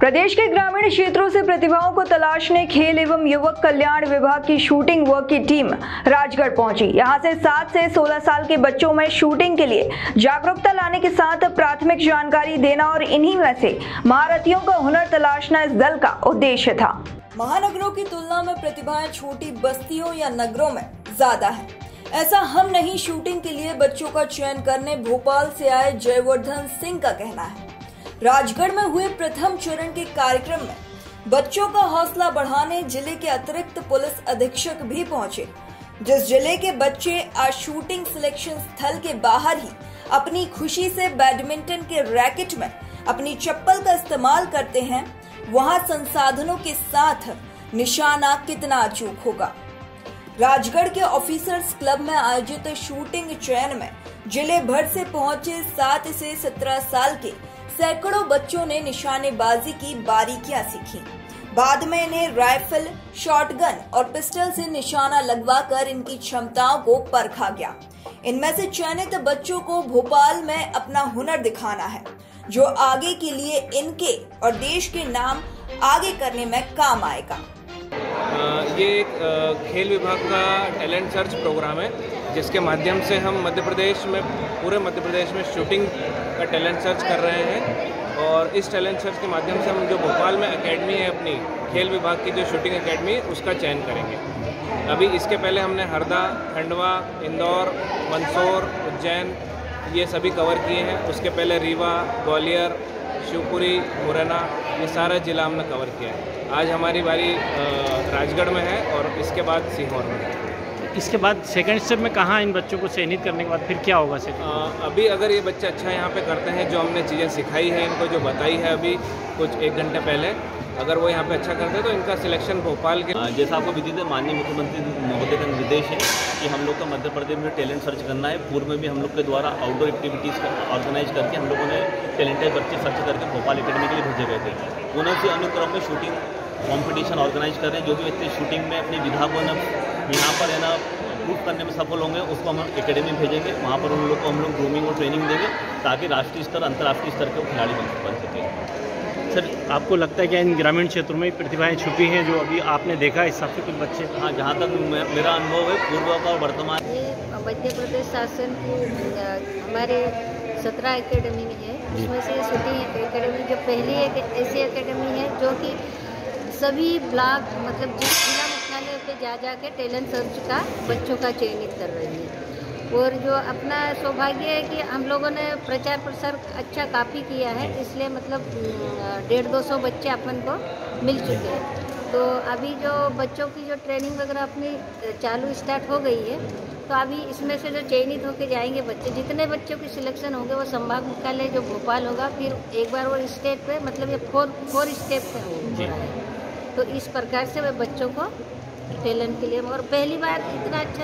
प्रदेश के ग्रामीण क्षेत्रों से प्रतिभाओं को तलाशने खेल एवं युवक कल्याण विभाग की शूटिंग वर्ग की टीम राजगढ़ पहुंची। यहां से 7 से 16 साल के बच्चों में शूटिंग के लिए जागरूकता लाने के साथ प्राथमिक जानकारी देना और इन्हीं में से महारथियों का हुनर तलाशना इस दल का उद्देश्य था। महानगरों की तुलना में प्रतिभाएं छोटी बस्तियों या नगरों में ज्यादा है। ऐसा हम नहीं, शूटिंग के लिए बच्चों का चयन करने भोपाल से आए जयवर्धन सिंह का कहना है। राजगढ़ में हुए प्रथम चरण के कार्यक्रम में बच्चों का हौसला बढ़ाने जिले के अतिरिक्त पुलिस अधीक्षक भी पहुंचे। जिस जिले के बच्चे आज शूटिंग सिलेक्शन स्थल के बाहर ही अपनी खुशी से बैडमिंटन के रैकेट में अपनी चप्पल का इस्तेमाल करते हैं, वहां संसाधनों के साथ निशाना कितना अचूक होगा। राजगढ़ के ऑफिसर्स क्लब में आयोजित शूटिंग चयन में जिले भर से पहुंचे 7 से 17 साल के सैकड़ों बच्चों ने निशानेबाजी की बारीकियां सीखी। बाद में इन्हें राइफल, शॉटगन और पिस्टल से निशाना लगवाकर इनकी क्षमताओं को परखा गया। इनमें से चयनित बच्चों को भोपाल में अपना हुनर दिखाना है, जो आगे के लिए इनके और देश के नाम आगे करने में काम आएगा। ये खेल विभाग का टैलेंट सर्च प्रोग्राम है, जिसके माध्यम से हम पूरे मध्य प्रदेश में शूटिंग का टैलेंट सर्च कर रहे हैं। और इस टैलेंट सर्च के माध्यम से हम जो भोपाल में एकेडमी है, अपनी खेल विभाग की जो शूटिंग एकेडमी है, उसका चयन करेंगे। अभी इसके पहले हमने हरदा, खंडवा, इंदौर, मंदसौर, उज्जैन ये सभी कवर किए हैं। उसके पहले रीवा, ग्वालियर, शिवपुरी, मुरैना ये सारा जिला हमने कवर किया है। आज हमारी बारी राजगढ़ में है और इसके बाद सीहोर में है। इसके बाद सेकंड स्टेप में कहाँ इन बच्चों को चयनित करने के बाद फिर क्या होगा? अभी अगर ये बच्चे अच्छा यहाँ पे करते हैं, जो हमने चीज़ें सिखाई हैं इनको, जो बताई है अभी कुछ 1 घंटे पहले, अगर वो यहाँ पे अच्छा करते हैं तो इनका सिलेक्शन भोपाल के जैसा आपको विदित है, माननीय मुख्यमंत्री महोदय का निर्देश है कि हम लोग का मध्य प्रदेश में टैलेंट सर्च करना है। पूर्व में भी हम लोग के द्वारा आउटडोर एक्टिविटीज़ ऑर्गेनाइज करके हम लोगों ने टैलेंटेड बच्चे सर्च करके भोपाल एकेडमी के लिए भेजे गए थे। पुनः से अनुक्रम में शूटिंग कॉम्पिटिशन ऑर्गेनाइज कर रहे हैं। जो भी बच्चे शूटिंग में अपने विधा को यहाँ पर है ना प्रूव करने में सफल होंगे, उसको हम एकेडमी भेजेंगे। वहाँ पर उन लोग को हम लोग ग्रूमिंग और ट्रेनिंग देंगे ताकि राष्ट्रीय स्तर, अंतर्राष्ट्रीय स्तर के खिलाड़ी बन सकें। सर, आपको लगता है कि इन ग्रामीण क्षेत्रों में प्रतिभाएं छुपी हैं, जो अभी आपने देखा इस हिसाब से कुछ बच्चे? हाँ, जहाँ तक मेरा अनुभव है, पूर्व का और वर्तमान मध्य प्रदेश शासन की हमारे 17 एकेडमी है, उसमें से शूटिंग एकेडमी जो पहली ऐसी एकेडमी है जो कि सभी ब्लॉक मतलब जिस जिला मुख्यालय पे जा जाके टैलेंट सर्च का बच्चों का चयनित कर रही है। और जो अपना सौभाग्य है कि हम लोगों ने प्रचार प्रसार अच्छा काफ़ी किया है, इसलिए मतलब 150-200 बच्चे अपन को मिल चुके हैं। तो अभी जो बच्चों की जो ट्रेनिंग वगैरह अपनी चालू स्टार्ट हो गई है, तो अभी इसमें से जो चयनित होकर जाएंगे बच्चे, जितने बच्चों की सिलेक्शन होंगे वो संभाग मुख्यालय जो भोपाल होगा, फिर एक बार और स्टेट पे मतलब ये फोर स्टेप पे होगा। तो इस प्रकार से वे बच्चों को टैलेंट के लिए और पहली बार इतना अच्छा